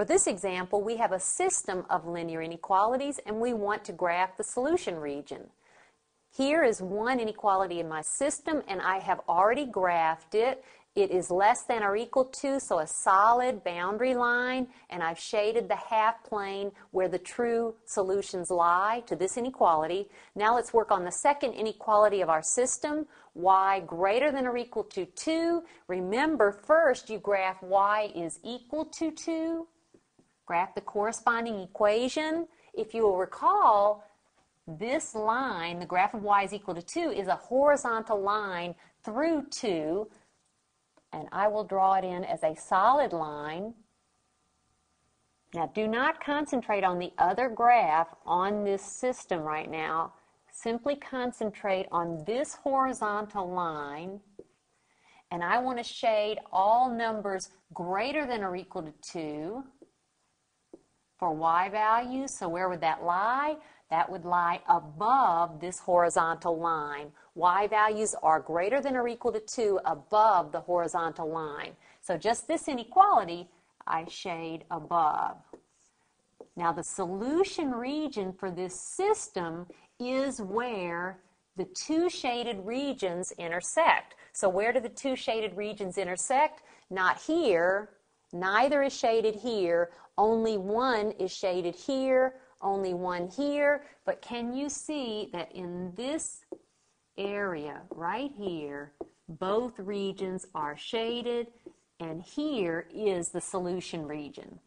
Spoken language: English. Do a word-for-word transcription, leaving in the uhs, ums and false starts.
For this example, we have a system of linear inequalities and we want to graph the solution region. Here is one inequality in my system and I have already graphed it. It is less than or equal to, so a solid boundary line, and I've shaded the half plane where the true solutions lie to this inequality. Now let's work on the second inequality of our system, y greater than or equal to two. Remember, first you graph y is equal to two. Graph the corresponding equation. If you will recall, this line, the graph of y is equal to two, is a horizontal line through two, and I will draw it in as a solid line. Now, do not concentrate on the other graph on this system right now. Simply concentrate on this horizontal line, and I want to shade all numbers greater than or equal to two. For y values, so where would that lie? That would lie above this horizontal line. Y values are greater than or equal to two above the horizontal line. So just this inequality, I shade above. Now the solution region for this system is where the two shaded regions intersect. So where do the two shaded regions intersect? Not here. Neither is shaded here, only one is shaded here, only one here, but can you see that in this area right here, both regions are shaded, and here is the solution region.